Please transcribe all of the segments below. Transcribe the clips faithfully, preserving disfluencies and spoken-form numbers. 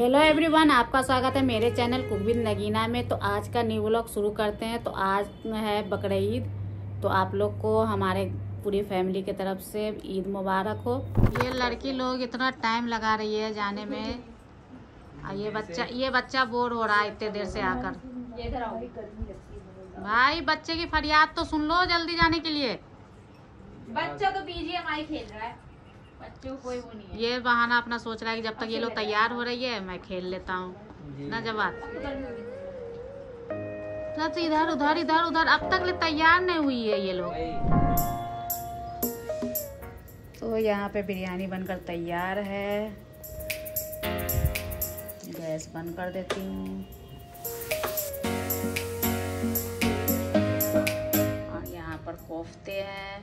Hello everyone, आपका स्वागत है मेरे चैनल कुक विद नगीना में। तो आज का न्यू व्लॉग शुरू करते हैं। तो आज है बकरा ईद, तो आप लोग को हमारे पूरी फैमिली की तरफ से ईद मुबारक हो। ये लड़की लोग इतना टाइम लगा रही है जाने में, ये बच्चा ये बच्चा बोर हो रहा है इतने देर से आकर। भाई बच्चे की फरियाद तो सुन लो जल्दी जाने के लिए। बच्चा तो बीजीएमआई खेल रहा है, बच्चों कोई वो नहीं है। ये बहाना अपना सोच रहा है कि जब तक ये लोग तैयार हो रही है मैं खेल लेता हूँ ना। जब आप इधर उधर इधर उधर अब तक तैयार नहीं हुई है ये लोग। तो यहाँ पे बिरयानी बनकर तैयार है, गैस बंद कर देती हूँ। और यहाँ पर कोफ्ते हैं,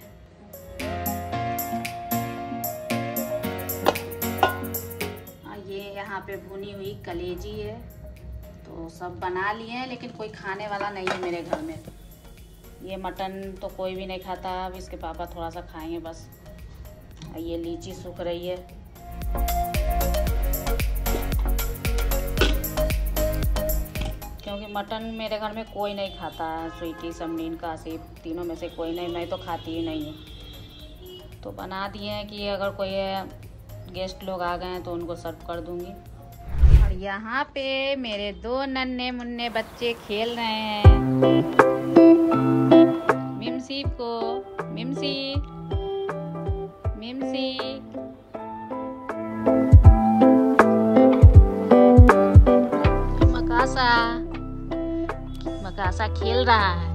यहाँ पे भुनी हुई कलेजी है। तो सब बना लिए हैं, लेकिन कोई खाने वाला नहीं है मेरे घर में। ये मटन तो कोई भी नहीं खाता, अब इसके पापा थोड़ा सा खाएंगे बस। ये लीची सूख रही है। क्योंकि मटन मेरे घर में कोई नहीं खाता, स्वीटी, समरीन, काशिफ, तीनों में से कोई नहीं। मैं तो खाती ही नहीं हूँ। तो बना दिए हैं कि अगर कोई है, गेस्ट लोग आ गए हैं तो उनको सर्व कर दूंगी। और यहाँ पे मेरे दो नन्हे मुन्ने बच्चे खेल रहे हैं। मिमसी को मिमसी मिमसी मकासा मकासा खेल रहा है।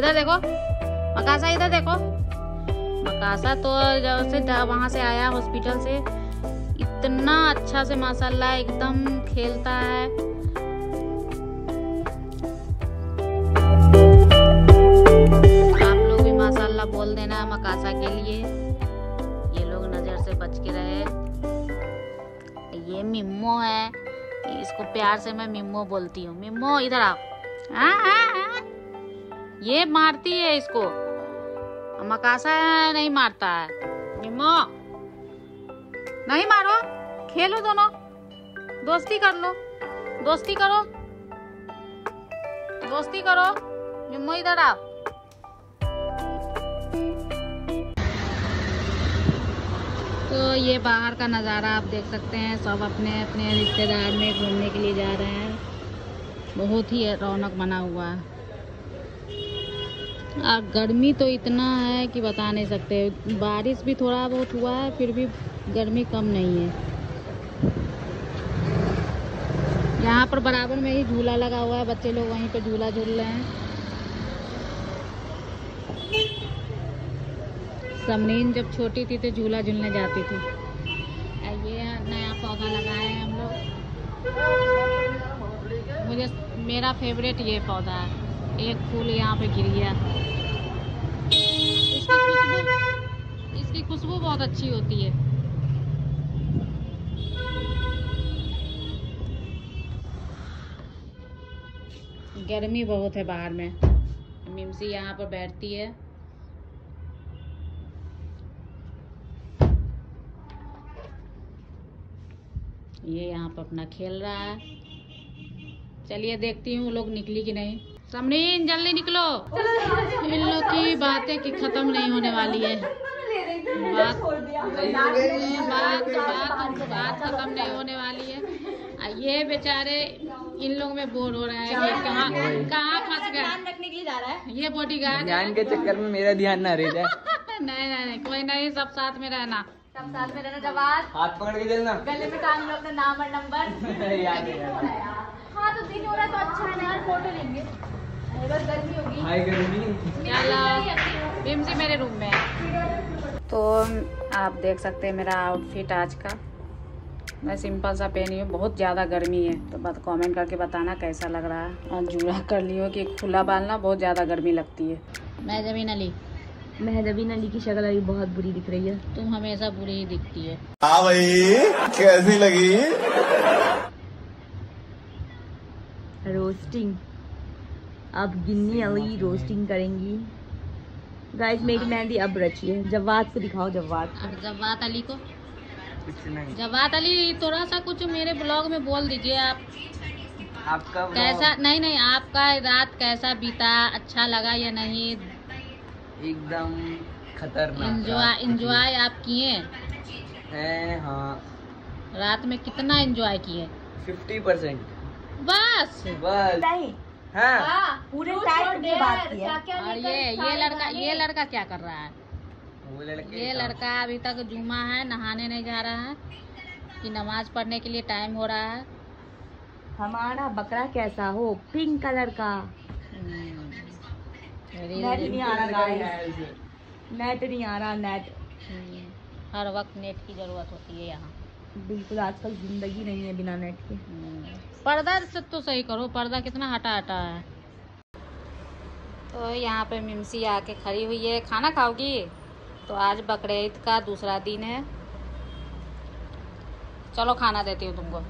इधर देखो मकासा, इधर देखो मकासा। तो जब से वहाँ से आया हॉस्पिटल से, इतना अच्छा से माशाल्लाह एकदम खेलता है। आप लोग भी माशाल्लाह बोल देना मकासा के लिए, ये लोग नजर से बच के रहे। ये मिम्मो है, इसको प्यार से मैं मिम्मो बोलती हूँ। मिम्मो इधर आओ। हाँ हाँ हाँ, ये मारती है इसको, मकासा नहीं मारता है। मिम्मो नहीं मारो, खेलो दोनों, दोस्ती कर लो, दोस्ती करो, दोस्ती करो। मिम्मो इधर आओ। तो ये बाहर का नज़ारा आप देख सकते हैं। सब अपने अपने रिश्तेदार में घूमने के लिए जा रहे हैं। बहुत ही रौनक बना हुआ है। आ, गर्मी तो इतना है कि बता नहीं सकते। बारिश भी थोड़ा बहुत हुआ है, फिर भी गर्मी कम नहीं है। यहाँ पर बराबर में ही झूला लगा हुआ है, बच्चे लोग वहीं पे झूला झूल रहे हैं। समरीन जब छोटी थी तो झूला झूलने जाती थी। ये नया पौधा लगाए हैं हम लोग। मुझे मेरा फेवरेट ये पौधा है। एक फूल यहाँ पे गिर गया। इसकी खुशबू इसकी खुशबू बहुत अच्छी होती है। गर्मी बहुत है बाहर में। मिमसी यहाँ पर बैठती है। ये यहाँ पर अपना खेल रहा है। चलिए देखती हूँ लोग निकली कि नहीं। समरीन जल्दी निकलो, इन लोग की बातें कि खत्म नहीं होने वाली है। बात बात बात बात खत्म नहीं होने वाली है। ये बेचारे इन लोग में बोर हो रहा है कि कहाँ कहाँ फंस गया। ध्यान रखने के लिए जा रहा है ये बॉडीगार्ड। ध्यान के चक्कर में मेरा ध्यान ना रह जाए। नहीं नहीं नहीं, कोई नहीं, सब साथ में रहना, सब साथ में रहना। जवाब हाथ पकड़ के चलना, गले में टांग लो अपना नाम और नंबर। हाँ तो दिन हो रहा है तो अच्छा है यार, फोटो लेंगे। बस गर्मी होगी। हाय गर्मी। भीमजी मेरे रूम में है। तो आप देख सकते हैं मेरा आउटफिट आज का। मैं सिंपल सा पहनी हूँ, बहुत ज़्यादा गर्मी है। तो बात कमेंट करके बताना कैसा लग रहा है। और जूड़ा कर लियो कि खुला बांधना, बहुत ज़्यादा गर्मी लगती है। महजबीन अली महजबीन अली की शक्ल अभी बहुत बुरी दिख रही है। तुम हमेशा बुरी ही दिखती है। हाँ भाई कैसी लगी रोस्टिंग? अब गिन्नी अली रोस्टिंग करेंगी। गाइस मेरी मेहंदी अब रची है। जवाद को दिखाओ, जवाद को। जवाद अली को जवाद अली थोड़ा सा कुछ मेरे ब्लॉग में बोल दीजिए आप। आपका कैसा नहीं नहीं आपका रात कैसा बीता, अच्छा लगा या नहीं? एकदम खतरनाक। एंजॉय आप किए हैं? हाँ। रात में कितना एंजॉय किए? Fifty percent. बस बस हाँ। पूरे टाइम की बात की है। और ये ये लड़का ये लड़का क्या कर रहा है? वो ये लड़का अभी तक जुमा है, नहाने नहीं जा रहा है कि नमाज पढ़ने के लिए टाइम हो रहा है। हमारा बकरा कैसा हो? पिंक कलर का। नेट नहीं आ रहा, नेट नहीं आ रहा। नेट हर वक्त नेट की जरूरत होती है यहाँ। बिल्कुल आजकल जिंदगी नहीं है बिना नेट के। पर्दा से तो सही करो, पर्दा कितना हटा हटा है। तो यहाँ पे मिमसी आके खड़ी हुई है, खाना खाओगी? तो आज बकरे ईद का दूसरा दिन है। चलो खाना देती हूँ तुमको,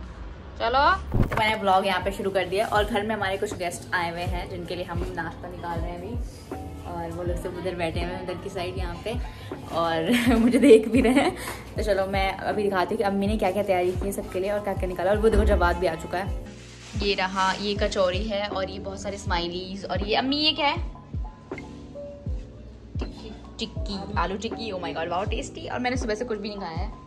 चलो। तो मैंने ब्लॉग यहाँ पे शुरू कर दिया और घर में हमारे कुछ गेस्ट आए हुए हैं जिनके लिए हम नाश्ता निकाल रहे हैं अभी। और वो लोग सब उधर बैठे हुए हैं, उधर की साइड यहाँ पे, और मुझे देख भी रहे हैं। तो चलो मैं अभी दिखाती हूँ कि अम्मी ने क्या क्या तैयारी की है सबके लिए और क्या क्या निकाला। और वो देखो जवाब भी आ चुका है। ये रहा, ये कचौरी है और ये बहुत सारे स्माइलीज। और ये अम्मी ये क्या है? Tikki, tikki aloo tikki. Oh my god wow tasty. और मैंने सुबह से कुछ भी नहीं खाया है।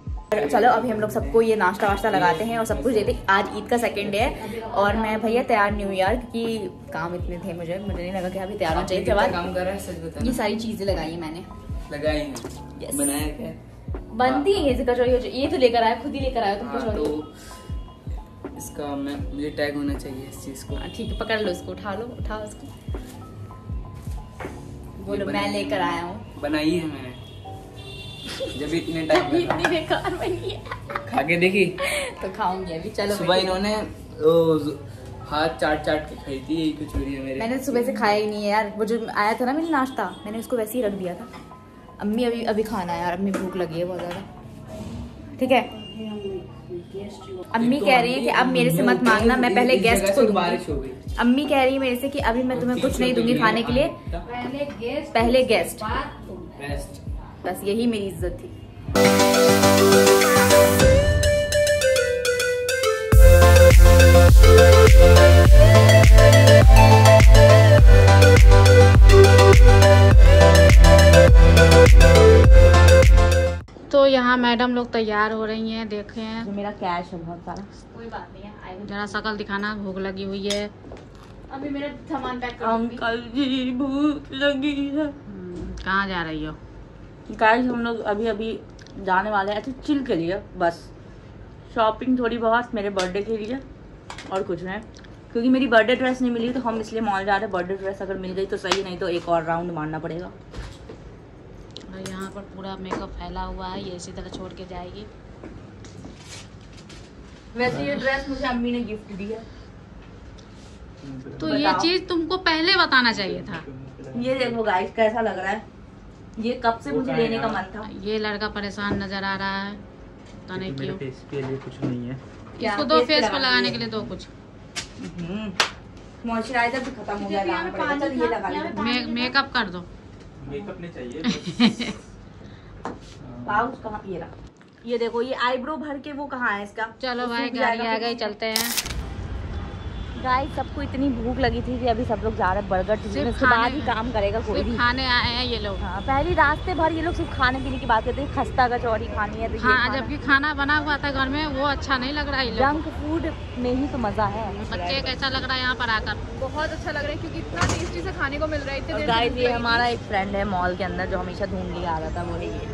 चलो अभी हम लोग सबको ये नाश्ता वाश्ता लगाते हैं और सब कुछ देते हैं। आज ईद का सेकंड डे है और मैं भैया तैयार नहीं हुई यार, क्योंकि काम इतने थे। मुझे मुझे नहीं लगा कि अभी तैयार होना चाहिए। काम कर रहा है सच बताना। ये सारी चीजें लगाई है मैंने, लगाई हैं, बनाया है, बनती है। ये तो लेकर आया, खुद ही लेकर आया तुम। इसका मुझे टैग होना चाहिए इस चीज को। ठीक है पकड़ लो इसको, उठा लो, उठाओ इसको, बोलो मैं लेकर आया हूँ। बनाई है मैंने जब इतने टाइम इतनी बेकार बनी है। खा के देखी तो खाऊंगी अभी। चलो सुबह इन्होंने हाथ चाट चाट के खाई थी, यही कुछ मेरी मेरे। मैंने सुबह से खाया ही नहीं है यार। वो जो आया था ना मेरे नाश्ता, मैंने उसको वैसे ही रख दिया था। अम्मी अभी अभी खाना है यार, अम्मी भूख लगी है बहुत ज़्यादा। ठीक है अम्मी कह रही है कि अब मेरे से मत मांगना, मैं पहले गेस्ट को दूंगी। अम्मी कह रही है मेरे से कि अभी मैं तुम्हें कुछ नहीं दूंगी खाने के लिए, पहले गेस्ट। बस यही मेरी इज्जत थी। तो यहाँ मैडम लोग तैयार हो रही हैं, देखे हैं। मेरा कैश है बहुत सारा। कोई बात नहीं है, जरा शकल दिखाना, भूख लगी हुई है। अभी मेरा सामान पैक कर दूँगी। अंकल जी भूख लगी है। कहाँ जा रही हो? गाइस हम लोग अभी अभी जाने वाले हैं, अच्छा चिल के लिए बस, शॉपिंग थोड़ी बहुत मेरे बर्थडे के लिए और कुछ नहीं, क्योंकि मेरी बर्थडे ड्रेस नहीं मिली तो हम इसलिए मॉल जा रहे हैं। बर्थडे ड्रेस अगर मिल गई तो सही, नहीं तो एक और राउंड मारना पड़ेगा। और यहाँ पर पूरा मेकअप फैला हुआ है, ये इसी तरह छोड़ के जाएगी। वैसे ये ड्रेस मुझे अम्मी ने गिफ्ट दी है। तो ये चीज़ तुमको पहले बताना चाहिए था। ये देखो गाइस कैसा लग रहा है, ये कब से मुझे लेने का मन था। ये लड़का परेशान नजर आ रहा है, पता नहीं क्यों। फेस के लिए कुछ नहीं है, इसको दो, फेस पे लगाने के लिए दो कुछ। मॉइस्चराइजर भी खत्म हो गया, ये लगा लो। मेकअप कर दो, मेकअप नहीं चाहिए। पाउच कहाँ? ये रहा। ये देखो ये आईब्रो भर के वो कहाँ है इसका। चलो भाई गाड़ी आ गई, चलते हैं। गाइस सबको इतनी भूख लगी थी कि अभी सब लोग जा रहे हैं बर्गर टिफिन, उसके बाद ही काम करेगा कोई भी। खाने आए हैं ये लोग। हाँ पहली रास्ते भर ये लोग सिर्फ खाने पीने की बात करते हैं, खस्ता कचौरी खानी है। हाँ, जबकि खाना बना हुआ था घर में, वो अच्छा नहीं लग रहा है। जंक फूड में ही तो मजा है। बच्चे कैसा लग रहा है यहाँ पर आकर? बहुत अच्छा लग रहा है क्योंकि इतना टेस्टी से खाने को मिल रहा है। गाइस ये हमारा एक फ्रेंड है मॉल के अंदर जो हमेशा ढूंढ लिया आ रहा था, वो है ये।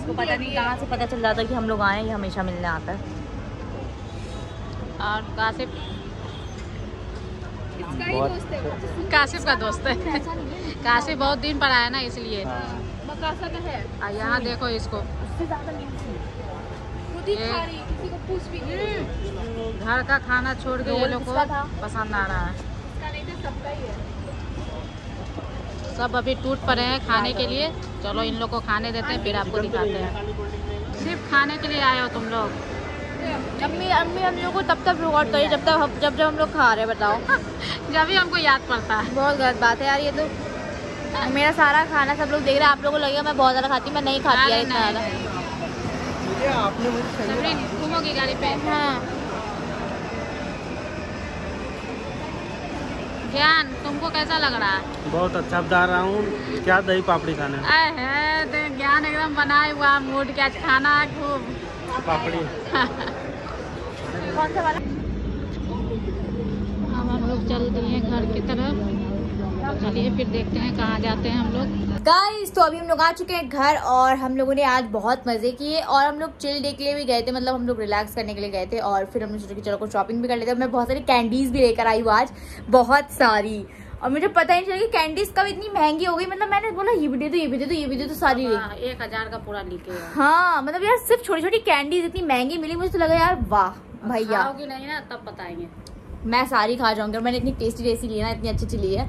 इसको पता नहीं कहाँ से पता चल जाता है कि हम लोग आए, ये हमेशा मिलने आता है। और कासिफ, इसका ही दोस्त है, कासिफ का दोस्त है। कासिफ बहुत दिन पर आया ना इसलिए। मकासा का है। यहाँ देखो इसको, इससे ज़्यादा खुद ही खा रही, किसी को पूछ भी नहीं। घर का खाना छोड़ के ये लोग को पसंद आ रहा है। सब अभी टूट पड़े हैं खाने के लिए। चलो इन लोग को खाने देते हैं, फिर आपको दिखाते हैं। सिर्फ खाने के लिए आए हो तुम लोग। अम्मी अम्मी हम लोग को तब तक रिकॉर्ड करिए जब तक जब जब हम लोग खा रहे हैं, बताओ। जब भी हमको याद पड़ता है। बहुत गलत बात है यार ये तो। मेरा सारा खाना सब लोग देख रहे हैं, आप लोगों को लगेगा मैं बहुत ज़्यादा खाती, मैं नहीं खाती यार इतना ज़्यादा। आपने मुझे घूमोगी गाड़ी पे? हाँ ज्ञान, तुमको कैसा लग रहा है? बहुत अच्छा। बता रहा हूँ क्या दही पापड़ी खाना है ज्ञान, एकदम बनाए हुआ मूड क्या खाना है खूब पापड़ी। कौन सा वाला? हम लोग चल दिए घर की तरफ, चलिए फिर देखते हैं कहाँ जाते हैं हम लोग। गाइस तो अभी हम लोग आ चुके हैं घर और हम लोगों ने आज बहुत मज़े किए और हम लोग चिल डे के लिए भी गए थे, मतलब हम लोग रिलैक्स करने के लिए गए थे और फिर हमने सोचा कि चलो कुछ शॉपिंग भी कर लेते हैं। मैं बहुत सारी कैंडीज़ भी लेकर आई हूँ आज, बहुत सारी, और मुझे पता ही नहीं चला कि कैंडीज़ कब इतनी महंगी हो गई। मतलब मैंने बोला ये भी दे दो ये भी दे दो ये भी दे दो, सारी एक हज़ार का पूरा लेके। हाँ मतलब यार सिर्फ छोटी छोटी कैंडीज़ इतनी महंगी मिली, मुझे तो लगा यार वाह भैया। होगी नहीं ना तब बताएंगे, मैं सारी खा जाऊँगी और मैंने इतनी टेस्टी टेस्टी ली ना, इतनी अच्छी अच्छी ली है।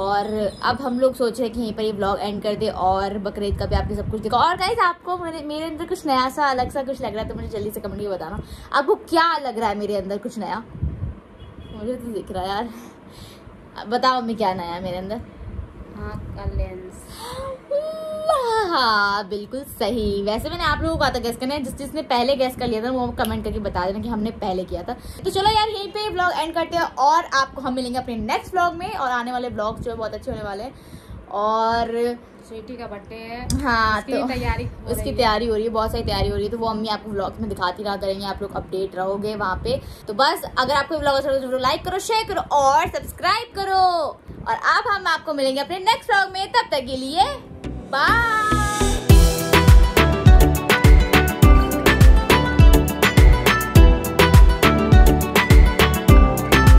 और अब हम लोग सोच रहे हैं कि यहीं पर ये ब्लॉग एंड कर दे और बकरा ईद का भी आपने सब कुछ देखा। और गाइस आपको मेरे मेरे अंदर कुछ नया सा अलग सा कुछ लग रहा है तो मुझे जल्दी से कमेंट में बताना आपको क्या लग रहा है मेरे अंदर कुछ नया। मुझे तो दिख रहा है यार, बताओ मम्मी क्या नया है मेरे अंदर। हाँ लेंस, हाँ बिल्कुल सही। वैसे मैंने आप लोगों को कहा था गैस करना है, जिस जिसने पहले गैस कर लिया था वो कमेंट करके बता देना कि हमने पहले किया था। तो चलो यार यहीं पे ब्लॉग एंड करते हैं और आपको हम मिलेंगे अपने नेक्स्ट ब्लॉग में और आने वाले ब्लॉग जो है बहुत अच्छे होने वाले हैं। और स्वीटी का बर्थडे है, हाँ तो तैयारी, उसकी तैयारी हो रही है, बहुत सारी तैयारी हो रही है, तो वो अम्मी आपको ब्लॉग में दिखाती रहा करेंगे, आप लोग अपडेट रहोगे वहाँ पे। तो बस अगर आपको ब्लॉग अच्छा लगे तो लाइक करो, शेयर करो और सब्सक्राइब करो और आप हम आपको मिलेंगे अपने नेक्स्ट ब्लॉग में, तब तक के लिए बाय।